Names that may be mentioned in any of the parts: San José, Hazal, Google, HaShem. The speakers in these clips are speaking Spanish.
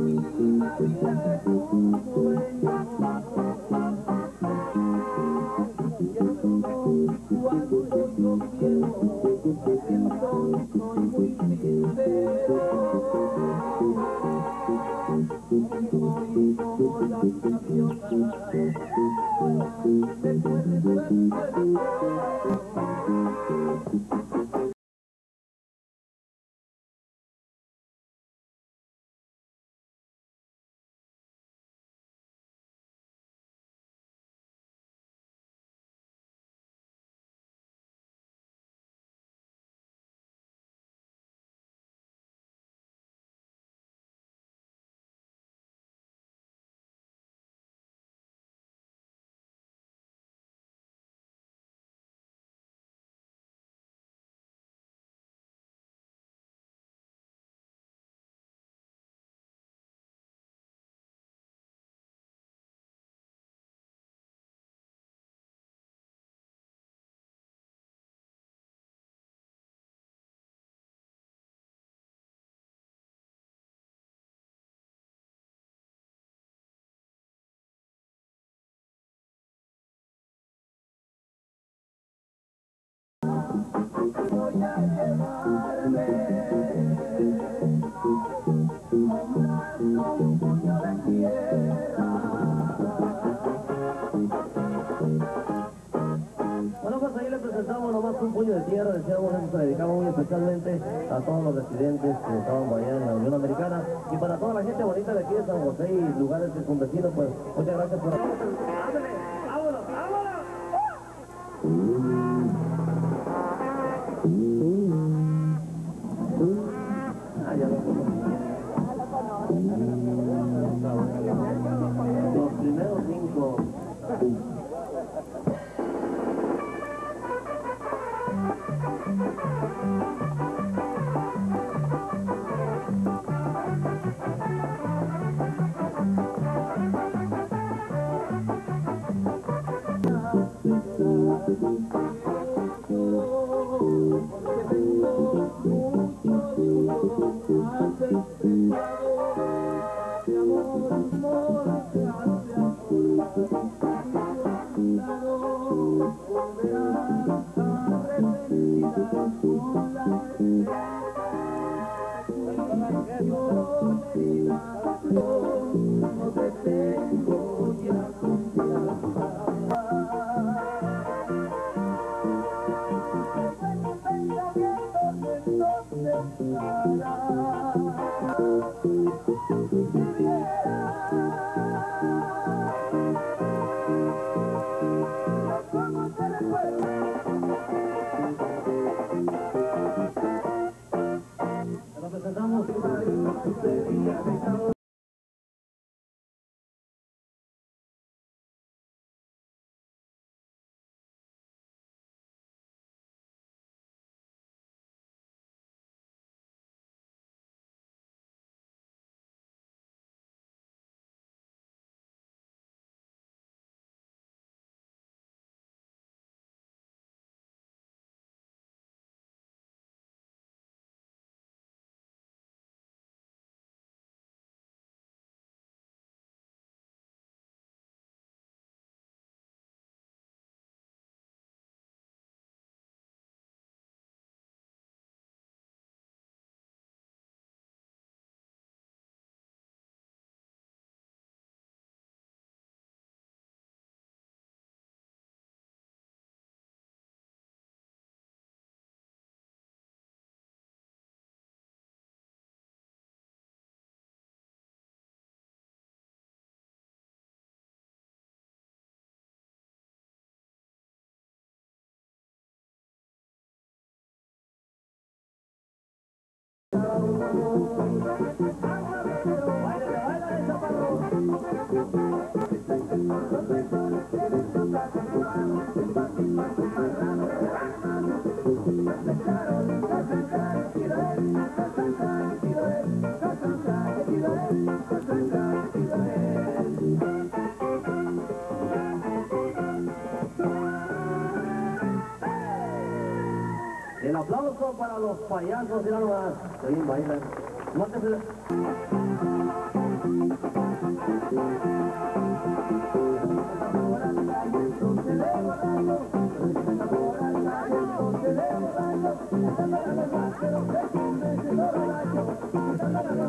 Voy a llevarme a un alto puño de tierra. Bueno, pues ahí le presentamos nomás un puño de tierra. Decíamos, eso se dedicaba muy especialmente a todos los residentes que estaban allá en la Unión Americana. Y para toda la gente bonita de aquí de San José y lugares circunvecinos, pues muchas gracias por... ¡Vámonos, vámonos! El aplauso para los payasos y las nuevas. Seguimos bailando. Nada mi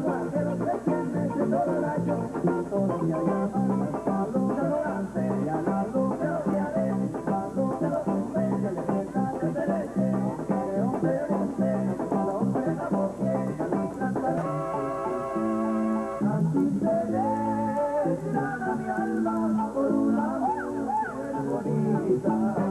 alma por una mujer bonita.